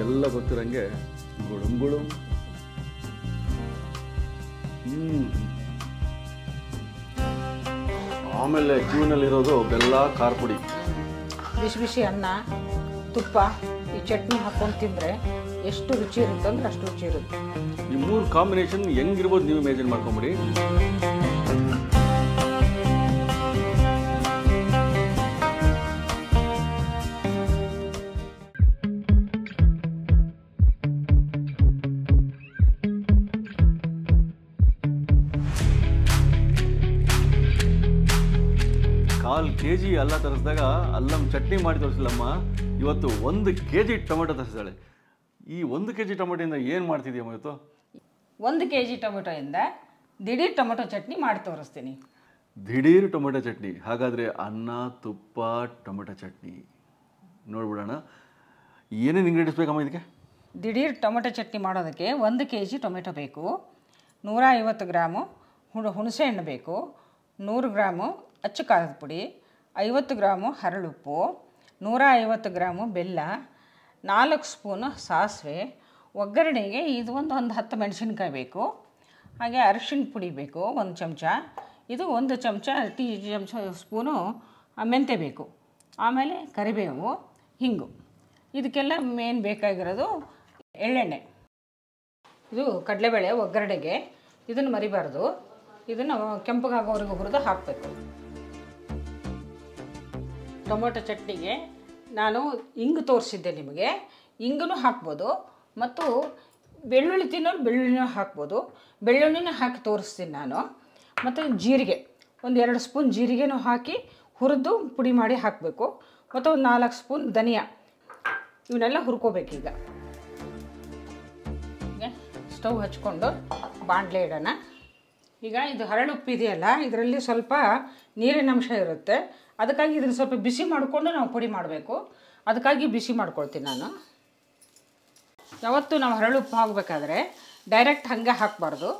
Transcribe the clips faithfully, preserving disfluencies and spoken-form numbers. ನಿಮಗೆಲ್ಲ ಗೊತ್ತಿರಂಗೆ ಗುಳುಂಗುಳು ಹ್ಮ್ ಆಮೇಲೆ ಕ್ಯೂನಲ್ಲಿ ಇರೋದು ಬೆಲ್ಲ ಖಾರ ಪುಡಿ ಬಿಸಿ ಬಿಸಿ ಅನ್ನ ತುಪ್ಪ ಈ ಚಟ್ನಿ ಹಾಕೊಂಡು ತಿಂದ್ರೆ ಎಷ್ಟು ರುಚಿ ಇರುತ್ತೆ ಅಂದ್ರೆ ಅಷ್ಟು ರುಚಿ ಇರುತ್ತೆ ಈ ಮೂರು ಕಾಂಬಿನೇಷನ್ ಹೆಂಗಿರಬಹುದು ನೀವು ಇಮೇಜಿನ್ ಮಾಡ್ಕೊಂಬಿಡಿ ಕೆಜಿ ಅಲ್ಲ ತರಿಸಿದಾಗ ಅಲ್ಲಂ ಚಟ್ನಿ ಮಾಡಿ ತೋರಿಸಿಲ್ಲಮ್ಮ ಇವತ್ತು ಒಂದು ಕೆ ಜಿ ಟೊಮೆಟೊ ತರಿಸಿದ್ದಾಳೆ ಈ ಒಂದು ಕೆ ಜಿ ಟೊಮೆಟೊಯಿಂದ ಏನು ಮಾಡ್ತಿದ್ದೀಯಮ್ಮ ಇವತ್ತು ಒಂದು ಕೆ ಜಿ ಟೊಮೆಟೊಯಿಂದ ದಿಢೀರ್ ಟೊಮೆಟೊ ಚಟ್ನಿ ಮಾಡಿ ತೋರಿಸ್ತೀನಿ ದಿಢೀರ್ ಟೊಮೆಟೊ ಚಟ್ನಿ ಹಾಗಾದರೆ ಅನ್ನ ತುಪ್ಪ ಟೊಮೆಟೊ ಚಟ್ನಿ ನೋಡ್ಬಿಡೋಣ ಏನೇನು ಇಂಗ್ರೀಡಿಯೆಂಟ್ಸ್ ಬೇಕಮ್ಮ ಇದಕ್ಕೆ ದಿಢೀರ್ ಟೊಮೆಟೊ ಚಟ್ನಿ ಮಾಡೋದಕ್ಕೆ ಒಂದು ಕೆ ಜಿ ಟೊಮೆಟೊ ಬೇಕು ನೂರ ಐವತ್ತು ಗ್ರಾಮು ಹುಣಸೆ ಹಣ್ಣು ಬೇಕು ನೂರು ಗ್ರಾಮು ಅಚ್ಚು ಖಾರದ ಪುಡಿ ಐವತ್ತು ಗ್ರಾಮು ಹರಳುಪ್ಪು ನೂರ ಐವತ್ತು ಗ್ರಾಮು ಬೆಲ್ಲ ನಾಲ್ಕು ಸ್ಪೂನು ಸಾಸಿವೆ ಒಗ್ಗರಣೆಗೆ ಇದು ಒಂದು ಒಂದು ಹತ್ತು ಮೆಣಸಿನ್ಕಾಯಿ ಬೇಕು ಹಾಗೆ ಅರಿಶಿನ ಪುಡಿ ಬೇಕು ಒಂದು ಚಮಚ ಇದು ಒಂದು ಚಮಚ ಟೀ ಚಮಚ ಸ್ಪೂನು ಮೆಂತೆ ಬೇಕು ಆಮೇಲೆ ಕರಿಬೇವು ಹಿಂಗು ಇದಕ್ಕೆಲ್ಲ ಮೇನ್ ಬೇಕಾಗಿರೋದು ಎಳ್ಳೆಣ್ಣೆ ಇದು ಕಡಲೆಬೇಳೆ ಒಗ್ಗರಣೆಗೆ ಇದನ್ನು ಮರಿಬಾರ್ದು ಇದನ್ನು ಕೆಂಪಗಾಗೋವರೆಗೂ ಹುರಿದು ಹಾಕಬೇಕು ಟೊಮೊಟೊ ಚಟ್ನಿಗೆ ನಾನು ಇಂಗು ತೋರಿಸಿದ್ದೆ ನಿಮಗೆ ಇಂಗು ಹಾಕ್ಬೋದು ಮತ್ತು ಬೆಳ್ಳುಳ್ಳಿ ತಿನ್ನೋರು ಬೆಳ್ಳುಳ್ಳಿನೂ ಹಾಕ್ಬೋದು ಬೆಳ್ಳುಳ್ಳಿನೂ ಹಾಕಿ ತೋರಿಸ್ತೀನಿ ನಾನು ಮತ್ತು ಜೀರಿಗೆ ಒಂದು ಎರಡು ಸ್ಪೂನ್ ಜೀರಿಗೆನೂ ಹಾಕಿ ಹುರಿದು ಪುಡಿ ಮಾಡಿ ಹಾಕಬೇಕು ಮತ್ತು ಒಂದು ನಾಲ್ಕು ಸ್ಪೂನ್ ಧನಿಯಾ ಇವನ್ನೆಲ್ಲ ಹುರ್ಕೋಬೇಕೀಗ ಸ್ಟವ್ ಹಚ್ಕೊಂಡು ಬಾಣಲೆ ಇಡೋಣ ಈಗ ಇದು ಹರಳುಪ್ಪು ಇದೆಯಲ್ಲ ಇದರಲ್ಲಿ ಸ್ವಲ್ಪ ನೀರಿನ ಅಂಶ ಇರುತ್ತೆ ಅದಕ್ಕಾಗಿ ಇದನ್ನು ಸ್ವಲ್ಪ ಬಿಸಿ ಮಾಡಿಕೊಂಡು ನಾವು ಪುಡಿ ಮಾಡಬೇಕು ಅದಕ್ಕಾಗಿ ಬಿಸಿ ಮಾಡ್ಕೊಳ್ತೀನಿ ನಾನು ಯಾವತ್ತೂ ನಾವು ಹರಳುಪ್ಪು ಹಾಕಬೇಕಾದ್ರೆ ಡೈರೆಕ್ಟ್ ಹಾಗೆ ಹಾಕಬಾರ್ದು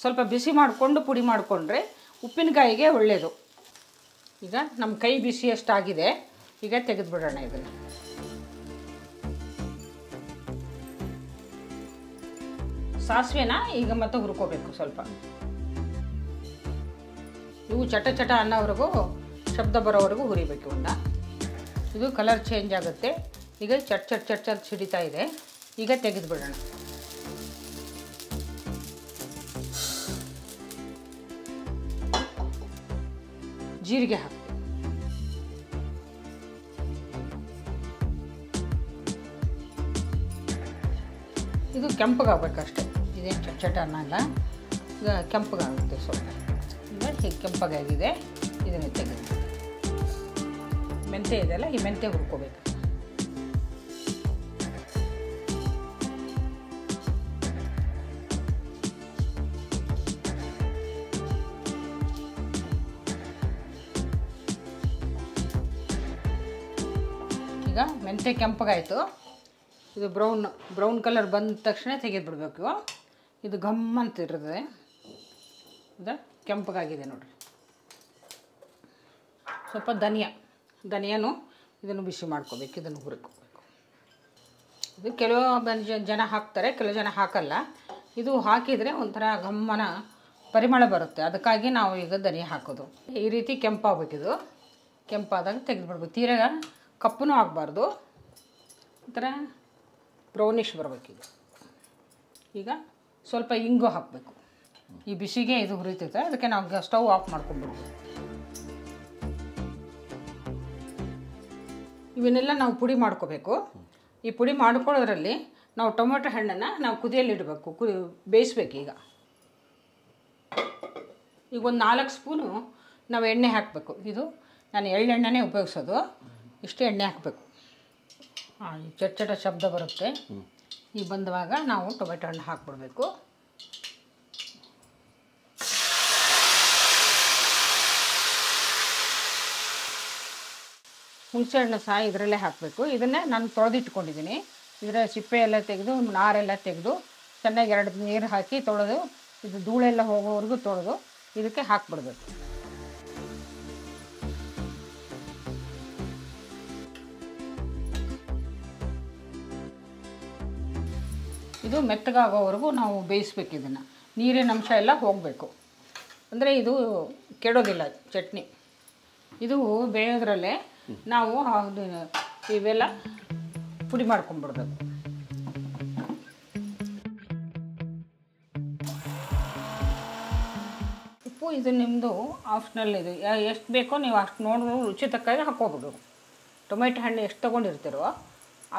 ಸ್ವಲ್ಪ ಬಿಸಿ ಮಾಡಿಕೊಂಡು ಪುಡಿ ಮಾಡಿಕೊಂಡ್ರೆ ಉಪ್ಪಿನಕಾಯಿಗೆ ಒಳ್ಳೆಯದು ಈಗ ನಮ್ಮ ಕೈ ಬಿಸಿಯಷ್ಟಾಗಿದೆ ಈಗ ತೆಗೆದುಬಿಡೋಣ ಇದನ್ನು ಸಾಸಿವೆನ ಈಗ ಮತ್ತೆ ಹುರ್ಕೋಬೇಕು ಸ್ವಲ್ಪ ಇವು ಚಟ ಚಟ ಅನ್ನೋವರೆಗೂ ಶಬ್ದ ಬರೋವರೆಗೂ ಹುರಿಬೇಕು ಉಂಡ ಇದು ಕಲರ್ ಚೇಂಜ್ ಆಗುತ್ತೆ ಈಗ ಚಟ್ ಚಟ್ ಚಟ್ ಚಟ್ ಸಿಡಿತಾ ಇದೆ ಈಗ ತೆಗೆದುಬಿಡೋಣ ಜೀರಿಗೆ ಹಾಕಿ ಇದು ಕೆಂಪಗಾಗಬೇಕಷ್ಟೆ ಇದೇನು ಚಟ್ ಚಟ ಅನ್ನಲ್ಲ ಈಗ ಕೆಂಪಗಾಗುತ್ತೆ ಸ್ವಲ್ಪ ಹೀಗೆ ಕೆಂಪಗಾಗಿದೆ ಇದನ್ನು ತೆಗೆದು ಮೆಂತೆ ಇದೆಯಲ್ಲ ಈ ಮೆಂತೆ ಹುರ್ಕೋಬೇಕು ಈಗ ಮೆಂತೆ ಕೆಂಪಗಾಯಿತು ಇದು ಬ್ರೌನ್ ಬ್ರೌನ್ ಕಲರ್ ಬಂದ ತಕ್ಷಣ ತೆಗೆದುಬಿಡ್ಬೇಕು ಇದು ಘಮ್ ಅಂತ ಇರ್ತದೆ ಇದು ಕೆಂಪಗಾಗಿದೆ ನೋಡಿರಿ ಸ್ವಲ್ಪ ಧನಿಯಾ ಧನಿಯಾನು ಇದನ್ನು ಬಿಸಿ ಮಾಡ್ಕೋಬೇಕು ಇದನ್ನು ಹುರ್ಕೋಬೇಕು ಇದು ಕೆಲವು ಜನ ಹಾಕ್ತಾರೆ ಕೆಲವು ಜನ ಹಾಕಲ್ಲ ಇದು ಹಾಕಿದರೆ ಒಂಥರ ಘಮ್ಮನ ಪರಿಮಳ ಬರುತ್ತೆ ಅದಕ್ಕಾಗಿ ನಾವು ಈಗ ಧನಿಯಾ ಹಾಕೋದು ಈ ರೀತಿ ಕೆಂಪಾಗಬೇಕಿದು ಕೆಂಪಾದಾಗ ತೆಗೆದುಬಿಡ್ಬೇಕು ತೀರಾ ಕಪ್ಪನೂ ಆಗಬಾರ್ದು ಒಂಥರ ಬ್ರೌನಿಶ್ ಬರಬೇಕಿದು ಈಗ ಸ್ವಲ್ಪ ಇಂಗು ಹಾಕಬೇಕು ಈ ಬಿಸಿಗೆ ಇದು ಹುರಿತೈತೆ ಅದಕ್ಕೆ ನಾವು ಸ್ಟವ್ ಆಫ್ ಮಾಡ್ಕೊಂಡ್ಬಿಡ್ತೀವಿ ಇವನ್ನೆಲ್ಲ ನಾವು ಪುಡಿ ಮಾಡ್ಕೋಬೇಕು ಈ ಪುಡಿ ಮಾಡ್ಕೊಳ್ಳೋದ್ರಲ್ಲಿ ನಾವು ಟೊಮೆಟೊ ಹಣ್ಣನ್ನು ನಾವು ಕುದಿಯಲ್ಲಿ ಇಡಬೇಕು ಕುದಿ ಬೇಯಿಸ್ಬೇಕು ಈಗ ಈಗ ಒಂದು ನಾಲ್ಕು ಸ್ಪೂನು ನಾವು ಎಣ್ಣೆ ಹಾಕಬೇಕು ಇದು ನಾನು ಎಳ್ಳೆಣ್ಣೆನೇ ಉಪಯೋಗಿಸೋದು ಇಷ್ಟು ಎಣ್ಣೆ ಹಾಕಬೇಕು ಹಾಂ ಈ ಚಟ್ಚಟ ಶಬ್ದ ಬರುತ್ತೆ ಈ ಬಂದಾಗ ನಾವು ಟೊಮೆಟೊ ಹಣ್ಣು ಹಾಕ್ಬಿಡ್ಬೇಕು ಹುಣಸೆ ಹಣ್ಣು ಸಹ ಇದರಲ್ಲೇ ಹಾಕಬೇಕು ಇದನ್ನೇ ನಾನು ತೊಳೆದಿಟ್ಕೊಂಡಿದ್ದೀನಿ ಇದರ ಸಿಪ್ಪೆ ಎಲ್ಲ ತೆಗೆದು ನಾರೆಲ್ಲ ತೆಗೆದು ಚೆನ್ನಾಗಿ ಎರಡು ನೀರು ಹಾಕಿ ತೊಳೆದು ಇದು ಧೂಳೆಲ್ಲ ಹೋಗೋವರೆಗೂ ತೊಳೆದು ಇದಕ್ಕೆ ಹಾಕ್ಬಿಡ್ಬೇಕು ಇದು ಮೆತ್ತಗಾಗೋವರೆಗೂ ನಾವು ಬೇಯಿಸಬೇಕು ಇದನ್ನ. ನೀರಿನ ಅಂಶ ಎಲ್ಲ ಹೋಗಬೇಕು. ಅಂದ್ರೆ ಇದು ಕೆಡೋದಿಲ್ಲ ಚಟ್ನಿ. ಇದು ಬೇಯೋದ್ರಲ್ಲೇ ನಾವು ಇವೆಲ್ಲ ಪುಡಿ ಮಾಡ್ಕೊಂಡು ಬಿಡಬೇಕು. ಉಪ್ಪು ಇದು ನಿಮ್ಮದು ಆಪ್ಷನಲ್, ಇದು ಎಷ್ಟು ಬೇಕೋ ನೀವು ಅಷ್ಟು ನೋಡಿದ್ರು ರುಚಿ ತಕ್ಕಾಗಿ ಹಾಕೋಬೋದು. ಟೊಮೆಟೊ ಹಣ್ಣು ಎಷ್ಟು ತಗೊಂಡಿರ್ತೀರೋ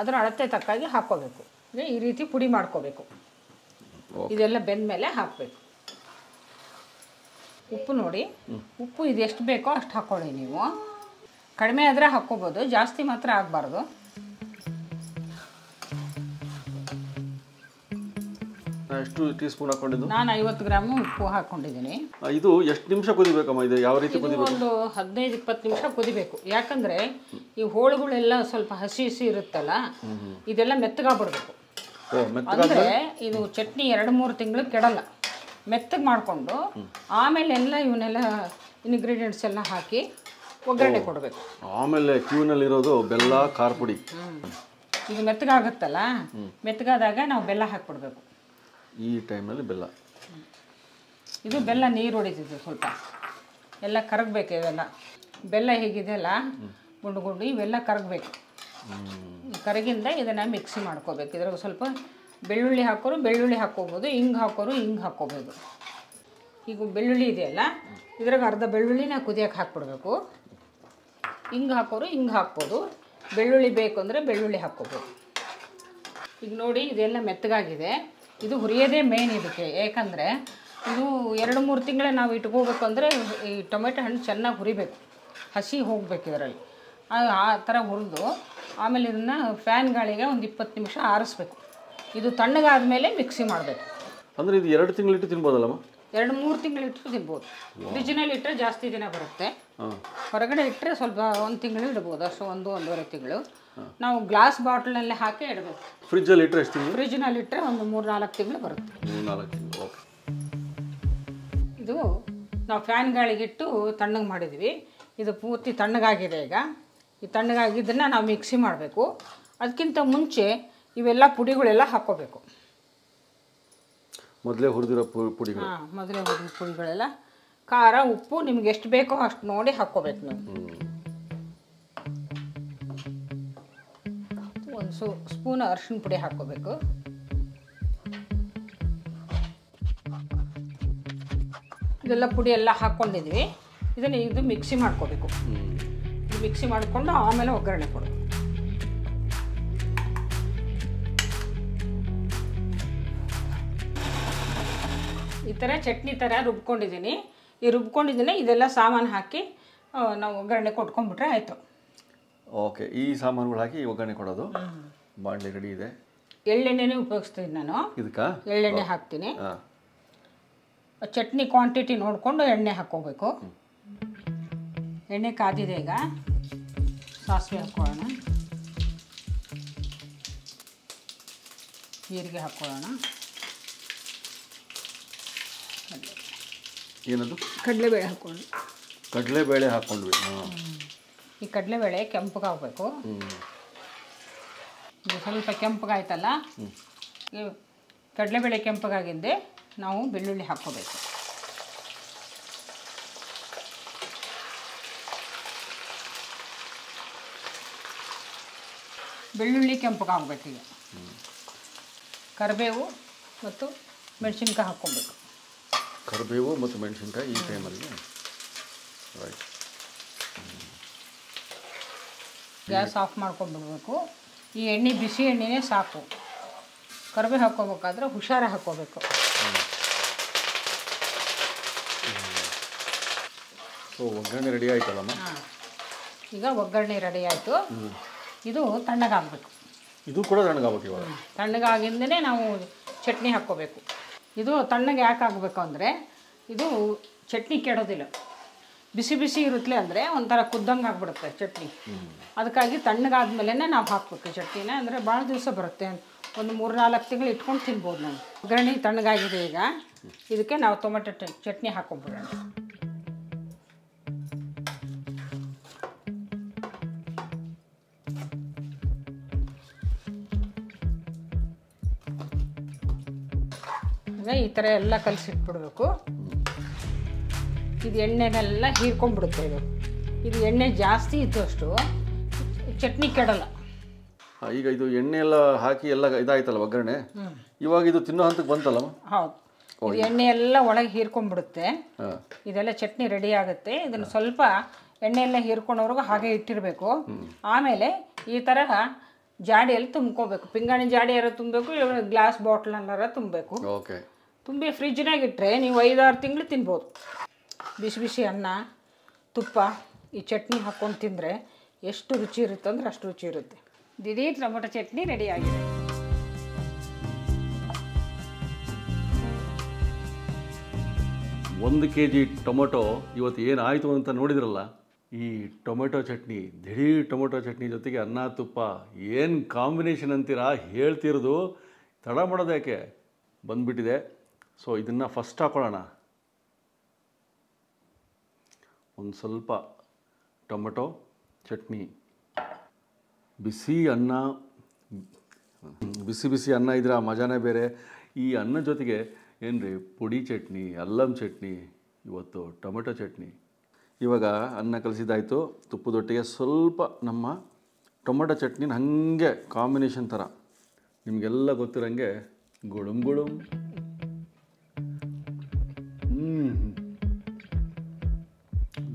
ಅದರ ಅಳತೆ ತಕ್ಕಾಗಿ ಹಾಕೋಬೇಕು. ಅಂದರೆ ಈ ರೀತಿ ಪುಡಿ ಮಾಡ್ಕೋಬೇಕು. ಇದೆಲ್ಲ ಬೆಂದ ಮೇಲೆ ಹಾಕಬೇಕು. ಉಪ್ಪು ನೋಡಿ, ಉಪ್ಪು ಇದು ಎಷ್ಟು ಬೇಕೋ ಅಷ್ಟು ಹಾಕ್ಕೊಳ್ಳಿ. ನೀವು ಕಡಿಮೆ ಆದರೆ ಹಾಕ್ಕೋಬೋದು, ಜಾಸ್ತಿ ಮಾತ್ರ ಆಗಬಾರ್ದು. ಎಷ್ಟು ಟೀ ಸ್ಪೂನ್ ಹಾಕೊಂಡಿದ್ದು? ನಾನು ಐವತ್ತು ಗ್ರಾಮು ಉಪ್ಪು ಹಾಕ್ಕೊಂಡಿದ್ದೀನಿ. ಇದು ಎಷ್ಟು ನಿಮಿಷ ಕುದಿಬೇಕಮ್ಮ? ಇದು ಯಾವ ರೀತಿ ಕುದಿಬೇಕು? ಒಂದು ಹದಿನೈದು ಇಪ್ಪತ್ತು ನಿಮಿಷ ಕುದಿಬೇಕು. ಯಾಕಂದರೆ ಈ ಹೋಳುಗಳೆಲ್ಲ ಸ್ವಲ್ಪ ಹಸಿ ಹಸಿ ಇರುತ್ತಲ್ಲ, ಇದೆಲ್ಲ ಮೆತ್ತಗಾಗ್ಬಿಡ್ಬೇಕು. ಅಂದರೆ ಇದು ಚಟ್ನಿ ಎರಡು ಮೂರು ತಿಂಗಳು ಕೆಡಲ್ಲ. ಮೆತ್ತಗೆ ಮಾಡಿಕೊಂಡು ಆಮೇಲೆ ಎಲ್ಲ ಇವನ್ನೆಲ್ಲ ಇಂಗ್ರೀಡಿಯೆಂಟ್ಸ್ ಎಲ್ಲ ಹಾಕಿ ಒಗ್ಗರಣೆ ಕೊಡಬೇಕು. ಆಮೇಲೆ ಕ್ಯೂನಲ್ಲಿ ಇರೋದು ಬೆಲ್ಲ, ಖಾರ ಪುಡಿ. ಈಗ ಮೆತ್ತಗಾಗುತ್ತಲ್ಲ, ಮೆತ್ತಗಾದಾಗ ನಾವು ಬೆಲ್ಲ ಹಾಕಿಬಿಡ್ಬೇಕು. ಈ ಟೈಮಲ್ಲಿ ಬೆಲ್ಲ, ಇದು ಬೆಲ್ಲ ನೀರು ಹೊಡಿತಿದ್ದು ಸ್ವಲ್ಪ ಎಲ್ಲ ಕರಗಬೇಕು. ಇವೆಲ್ಲ ಬೆಲ್ಲ ಹೇಗಿದೆಯಲ್ಲ ಗುಂಡು ಗುಂಡು, ಇವೆಲ್ಲ ಕರಗಬೇಕು. ಕರಗಿಂದ ಇದನ್ನು ಮಿಕ್ಸಿ ಮಾಡ್ಕೋಬೇಕು. ಇದ್ರಾಗ ಸ್ವಲ್ಪ ಬೆಳ್ಳುಳ್ಳಿ ಹಾಕೋರು ಬೆಳ್ಳುಳ್ಳಿ ಹಾಕ್ಕೋಬೋದು, ಹಿಂಗೆ ಹಾಕೋರು ಹಿಂಗೆ ಹಾಕ್ಕೋಬೋದು. ಈಗ ಬೆಳ್ಳುಳ್ಳಿ ಇದೆಯಲ್ಲ, ಇದ್ರಾಗ ಅರ್ಧ ಬೆಳ್ಳುಳ್ಳಿನ ಕುದಿಯೋಕೆ ಹಾಕ್ಬಿಡ್ಬೇಕು. ಹಿಂಗೆ ಹಾಕೋರು ಹಿಂಗೆ ಹಾಕ್ಬೋದು. ಬೆಳ್ಳುಳ್ಳಿ ಬೇಕು ಅಂದರೆ ಬೆಳ್ಳುಳ್ಳಿ ಹಾಕ್ಕೋಬೋದು. ಈಗ ನೋಡಿ ಇದೆಲ್ಲ ಮೆತ್ತಗಾಗಿದೆ. ಇದು ಹುರಿಯೋದೇ ಮೇನ್ ಇದಕ್ಕೆ. ಏಕೆಂದರೆ ಇದು ಎರಡು ಮೂರು ತಿಂಗಳೇ ನಾವು ಇಟ್ಕೋಬೇಕು. ಅಂದರೆ ಈ ಟೊಮೆಟೊ ಹಣ್ಣು ಚೆನ್ನಾಗಿ ಹುರಿಬೇಕು, ಹಸಿ ಹೋಗ್ಬೇಕು ಇದರಲ್ಲಿ. ಆ ಥರ ಹುರಿದು ಆಮೇಲೆ ಇದನ್ನು ಫ್ಯಾನ್ ಗಾಳಿಗೆ ಒಂದು ಇಪ್ಪತ್ತು ನಿಮಿಷ ಆರಿಸ್ಬೇಕು. ಇದು ತಣ್ಣಗಾದ ಮೇಲೆ ಮಿಕ್ಸಿ ಮಾಡಬೇಕು. ಅಂದರೆ ಇದು ಎರಡು ತಿಂಗಳಿಟ್ಟು ತಿನ್ಬೋದಲ್ಲಮ್ಮ? ಎರಡು ಮೂರು ತಿಂಗಳಿಟ್ಟು ತಿನ್ಬೋದು. ಫ್ರಿಜ್ನಲ್ಲಿ ಇಟ್ಟರೆ ಜಾಸ್ತಿ ದಿನ ಬರುತ್ತೆ, ಹೊರಗಡೆ ಇಟ್ಟರೆ ಸ್ವಲ್ಪ ಒಂದು ತಿಂಗಳು ಇಡ್ಬೋದು, ಅಷ್ಟು ಒಂದು ಒಂದೂವರೆ ತಿಂಗಳು. ನಾವು ಗ್ಲಾಸ್ ಬಾಟ್ಲಲ್ಲಿ ಹಾಕಿ ಇಡಬೇಕು. ಫ್ರಿಜ್ಜಲ್ಲಿ ಇಟ್ಟರೆ ಎಷ್ಟು ತಿಂಗಳು? ಫ್ರಿಜ್ನಲ್ಲಿ ಇಟ್ಟರೆ ಒಂದು ಮೂರು ನಾಲ್ಕು ತಿಂಗಳು ಬರುತ್ತೆ. ಇದು ನಾವು ಫ್ಯಾನ್ ಗಾಳಿಗಿಟ್ಟು ತಣ್ಣಗೆ ಮಾಡಿದ್ವಿ. ಇದು ಪೂರ್ತಿ ತಣ್ಣಗಾಗಿದೆ. ಈಗ ಈ ತಣ್ಣಗಾಗಿದ್ದನ್ನು ನಾವು ಮಿಕ್ಸಿ ಮಾಡಬೇಕು. ಅದಕ್ಕಿಂತ ಮುಂಚೆ ಇವೆಲ್ಲ ಪುಡಿಗಳೆಲ್ಲ ಹಾಕ್ಕೋಬೇಕು. ಮೊದಲೇ ಹುರಿದಿರೋ ಪುಡಿಗಳು ಹಾಂ ಮೊದಲೇ ಹುರಿದ ಪುಡಿಗಳೆಲ್ಲ, ಖಾರ ಉಪ್ಪು ನಿಮ್ಗೆ ಎಷ್ಟು ಬೇಕೋ ಅಷ್ಟು ನೋಡಿ ಹಾಕ್ಕೋಬೇಕು. ನೀವು ಒಂದು ಸು ಸ್ಪೂನ್ ಅರಿಶಿನ ಪುಡಿ ಹಾಕ್ಕೋಬೇಕು. ಇದೆಲ್ಲ ಪುಡಿ ಎಲ್ಲ ಹಾಕ್ಕೊಂಡಿದ್ವಿ. ಇದನ್ನು ಇದು ಮಿಕ್ಸಿ ಮಾಡ್ಕೋಬೇಕು. ಮಿಕ್ಸಿ ಮಾಡಿಕೊಂಡು ಆಮೇಲೆ ಒಗ್ಗರಣೆ ಕೊಡೋದು. ಈ ಥರ ಚಟ್ನಿ ಥರ ರುಬ್ಕೊಂಡಿದ್ದೀನಿ. ಈ ರುಬ್ಕೊಂಡಿದ್ದೀನಿ ಇದೆಲ್ಲ ಸಾಮಾನು ಹಾಕಿ ನಾವು ಒಗ್ಗರಣೆ ಕೊಟ್ಕೊಂಡ್ಬಿಟ್ರೆ ಆಯಿತು. ಓಕೆ, ಈ ಸಾಮಾನುಗಳು ಹಾಕಿ ಒಗ್ಗರಣೆ ಕೊಡೋದು. ಬಾಣಲೆ ರೆಡಿ ಇದೆ. ಎಳ್ಳೆಣ್ಣೆನೇ ಉಪಯೋಗಿಸ್ತೀನಿ ನಾನು ಇದಕ್ಕೆ. ಎಳ್ಳೆಣ್ಣೆ ಹಾಕ್ತೀನಿ. ಚಟ್ನಿ ಕ್ವಾಂಟಿಟಿ ನೋಡಿಕೊಂಡು ಎಣ್ಣೆ ಹಾಕ್ಕೋಬೇಕು. ಎಣ್ಣೆ ಕಾದಿದೆ. ಈಗ ಸಾಸಿವೆ ಹಾಕ್ಕೊಳ್ಳೋಣ, ಜೀರಿಗೆ ಹಾಕ್ಕೊಳ್ಳೋಣ. ಏನದು? ಕಡಲೆಬೇಳೆ ಹಾಕ್ಕೊಳ್ಳೋಣ. ಕಡಲೆಬೇಳೆ ಹಾಕ್ಕೊಂಡ್ವಿ. ಈ ಕಡಲೆಬೇಳೆ ಕೆಂಪಗಾಗಬೇಕು. ಇದು ಸ್ವಲ್ಪ ಕೆಂಪಗಾಯ್ತಲ್ಲ, ಕಡಲೆಬೇಳೆ ಕೆಂಪಗಾಗಿದ್ದೆ. ನಾವು ಬೆಳ್ಳುಳ್ಳಿ ಹಾಕ್ಕೋಬೇಕು. ಬೆಳ್ಳುಳ್ಳಿ ಕೆಂಪಗಾಗಬೇಕು. ಈಗ ಕರಿಬೇವು ಮತ್ತು ಮೆಣಸಿನ್ಕಾಯಿ ಹಾಕ್ಕೊಬೇಕು. ಕರಿಬೇವು ಮತ್ತು ಮೆಣಸಿನ್ಕಾಯಿ ಈ ಟೈಮಲ್ಲಿ. ರೈಟ್, ಗ್ಯಾಸ್ ಆಫ್ ಮಾಡ್ಕೊಂಡ್ಬಿಡ್ಬೇಕು. ಈ ಎಣ್ಣೆ ಬಿಸಿ ಎಣ್ಣೆನೇ ಸಾಕು. ಕರಿಬೇವು ಹಾಕ್ಕೋಬೇಕಾದ್ರೆ ಹುಷಾರ ಹಾಕ್ಕೋಬೇಕು. ಸೊ ಒಗ್ಗರಣೆ ರೆಡಿ ಆಯ್ತಲ್ಲಮ್ಮ? ಹಾಂ, ಈಗ ಒಗ್ಗರಣೆ ರೆಡಿ ಆಯಿತು. ಇದು ತಣ್ಣಗಾಗಬೇಕು. ಇದು ಕೂಡ ತಣ್ಣಗಾಗಬೇಕು. ಇವಾಗ ತಣ್ಣಗಾಗಿಂದಲೇ ನಾವು ಚಟ್ನಿ ಹಾಕ್ಕೋಬೇಕು. ಇದು ತಣ್ಣಗೆ ಯಾಕೆ ಆಗಬೇಕು ಅಂದರೆ ಇದು ಚಟ್ನಿ ಕೆಡೋದಿಲ್ಲ. ಬಿಸಿ ಬಿಸಿ ಇರುತ್ತಲೇ ಅಂದರೆ ಒಂಥರ ಕುದ್ದಂಗೆ ಆಗಿಬಿಡುತ್ತೆ ಚಟ್ನಿ. ಅದಕ್ಕಾಗಿ ತಣ್ಣಗಾದ ಮೇಲೆ ನಾವು ಹಾಕಬೇಕು ಚಟ್ನಿನ. ಅಂದರೆ ಭಾಳ ದಿವಸ ಬರುತ್ತೆ, ಒಂದು ಮೂರು ನಾಲ್ಕು ತಿಂಗಳು ಇಟ್ಕೊಂಡು ತಿನ್ಬೋದು ನಾವು. ಒಗ್ಗರಣೆ ತಣ್ಣಗಾಗಿದೆ. ಈಗ ಇದಕ್ಕೆ ನಾವು ಟೊಮೆಟೊ ಚಟ್ನಿ ಹಾಕ್ಕೊಂಡ್ಬಿಡೋಣ. ಅಂದರೆ ಈ ಥರ ಎಲ್ಲ ಕಲಸಿಟ್ಬಿಡ್ಬೇಕು. ಇದು ಎಣ್ಣೆನೆಲ್ಲ ಹೀರ್ಕೊಂಡ್ಬಿಡುತ್ತೆ. ಇದು ಇದು ಎಣ್ಣೆ ಜಾಸ್ತಿ ಇದ್ದಷ್ಟು ಚಟ್ನಿ ಕೆಡಲ್ಲ. ಈಗ ಇದು ಎಣ್ಣೆ ಎಲ್ಲ ಹಾಕಿ ಎಲ್ಲ ಇದಾಯ್ತಲ್ಲ ಒಗ್ಗರಣೆ, ಇವಾಗ ಇದು ತಿನ್ನೋ ಹಂತಕ್ಕೆ ಬಂತಲ್ಲ. ಹೌದು, ಎಣ್ಣೆ ಎಲ್ಲ ಒಳಗೆ ಹೀರ್ಕೊಂಡ್ಬಿಡುತ್ತೆ. ಇದೆಲ್ಲ ಚಟ್ನಿ ರೆಡಿ ಆಗುತ್ತೆ. ಇದನ್ನು ಸ್ವಲ್ಪ ಎಣ್ಣೆ ಎಲ್ಲ ಹೀರ್ಕೊಂಡವ್ರಿಗೂ ಹಾಗೆ ಇಟ್ಟಿರಬೇಕು. ಆಮೇಲೆ ಈ ತರಹ ಜಾಡಿಯಲ್ಲಿ ತುಂಬ್ಕೋಬೇಕು. ಪಿಂಗಾಣಿ ಜಾಡಿಯಾರ ತುಂಬಬೇಕು, ಇಲ್ಲ ಗ್ಲಾಸ್ ಬಾಟ್ಲನ್ನಾರ ತುಂಬಬೇಕು. ತುಂಬಿ ಫ್ರಿಜ್ನಾಗ ಇಟ್ಟರೆ ನೀವು ಐದಾರು ತಿಂಗಳು ತಿನ್ಬೋದು. ಬಿಸಿ ಬಿಸಿ ಅನ್ನ, ತುಪ್ಪ, ಈ ಚಟ್ನಿ ಹಾಕ್ಕೊಂಡು ತಿಂದರೆ ಎಷ್ಟು ರುಚಿ ಇರುತ್ತೆ ಅಂದರೆ ಅಷ್ಟು ರುಚಿ ಇರುತ್ತೆ. ದಿಢೀರ್ ಟೊಮೊಟೊ ಚಟ್ನಿ ರೆಡಿಯಾಗಿದೆ. ಒಂದು ಕೆ ಜಿ ಟೊಮೊಟೊ ಇವತ್ತು ಏನಾಯಿತು ಅಂತ ನೋಡಿದ್ರಲ್ಲ. ಈ ಟೊಮೆಟೊ ಚಟ್ನಿ, ದಿಢೀರ್ ಟೊಮೆಟೊ ಚಟ್ನಿ ಜೊತೆಗೆ ಅನ್ನ ತುಪ್ಪ ಏನು ಕಾಂಬಿನೇಷನ್ ಅಂತೀರಾ, ಹೇಳ್ತಿರೋದು ತಡ ಮಾಡೋದಕ್ಕೆ ಬಂದುಬಿಟ್ಟಿದೆ. ಸೊ ಇದನ್ನು ಫಸ್ಟ್ ಹಾಕ್ಕೊಳ್ಳೋಣ. ಒಂದು ಸ್ವಲ್ಪ ಟೊಮೆಟೊ ಚಟ್ನಿ, ಬಿಸಿ ಅನ್ನ, ಬಿಸಿ ಬಿಸಿ ಅನ್ನ ಇದ್ರೆ ಆ ಮಜಾನೇ ಬೇರೆ. ಈ ಅನ್ನ ಜೊತೆಗೆ ಏನು ರೀ, ಪುಡಿ ಚಟ್ನಿ, ಅಲ್ಲಂ ಚಟ್ನಿ, ಇವತ್ತು ಟೊಮೆಟೊ ಚಟ್ನಿ. ಇವಾಗ ಅನ್ನ ಕಲಸಿದಾಯಿತು. ತುಪ್ಪದೊಟ್ಟಿಗೆ ಸ್ವಲ್ಪ ನಮ್ಮ ಟೊಮೆಟೊ ಚಟ್ನಿನ ಹಾಗೆ ಕಾಂಬಿನೇಷನ್ ಥರ ನಿಮಗೆಲ್ಲ ಗೊತ್ತಿರೋಂಗೆ ಗುಳುಮ್ ಗುಳುಮ್.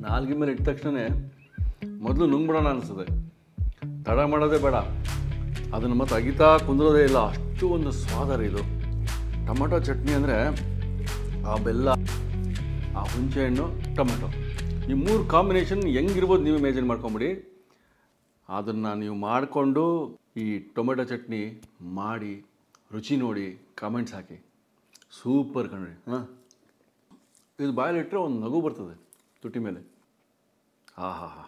ನಾಲ್ಗೆ ಮೇಲೆ ಇಟ್ಟ ತಕ್ಷಣ ಮೊದಲು ನುಂಗ್ಬಿಡೋಣ ಅನಿಸ್ತದೆ. ತಡ ಮಾಡೋದೇ ಬೇಡ, ಅದನ್ನು ಮತ್ತೆ ಅಗಿತಾ ಕುಂದಿರೋದೇ ಇಲ್ಲ. ಅಷ್ಟು ಒಂದು ಸ್ವಾದ ರೀ ಇದು ಟೊಮೆಟೊ ಚಟ್ನಿ ಅಂದರೆ. ಆ ಬೆಲ್ಲ, ಆ ಹುಣಸೆಹಣ್ಣು, ಟೊಮೆಟೊ, ಈ ಮೂರು ಕಾಂಬಿನೇಷನ್ ಹೆಂಗಿರ್ಬೋದು ನೀವು ಇಮ್ಯಾಜಿನ್ ಮಾಡ್ಕೊಂಬಿಡಿ. ಅದನ್ನು ನೀವು ಮಾಡಿಕೊಂಡು ಈ ಟೊಮೆಟೊ ಚಟ್ನಿ ಮಾಡಿ ರುಚಿ ನೋಡಿ ಕಾಮೆಂಟ್ಸ್ ಹಾಕಿ. ಸೂಪರ್ ಕಣ್ರಿ. ಹಾಂ, ಇದು ಬಾಯಲ್ಲಿಟ್ಟರೆ ಒಂದು ನಗು ಬರ್ತದೆ ತುಟಿ ಮೇಲೆ. ಹಾ ಹಾ ಹಾ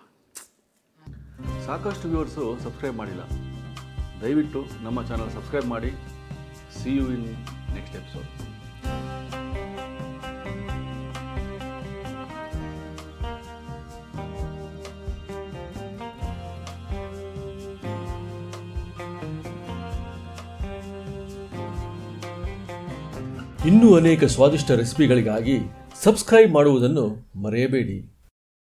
ಸಾಕಷ್ಟು ವ್ಯೂವರ್ಸು ಸಬ್ಸ್ಕ್ರೈಬ್ ಮಾಡಿಲ್ಲ. ದಯವಿಟ್ಟು ನಮ್ಮ ಚಾನಲ್ ಸಬ್ಸ್ಕ್ರೈಬ್ ಮಾಡಿ. See you in next episode. ಇನ್ನೂ ಅನೇಕ ಸ್ವಾದಿಷ್ಟ ರೆಸಿಪಿಗಳಿಗಾಗಿ ಸಬ್ಸ್ಕ್ರೈಬ್ ಮಾಡುವುದನ್ನು ಮರೆಯಬೇಡಿ.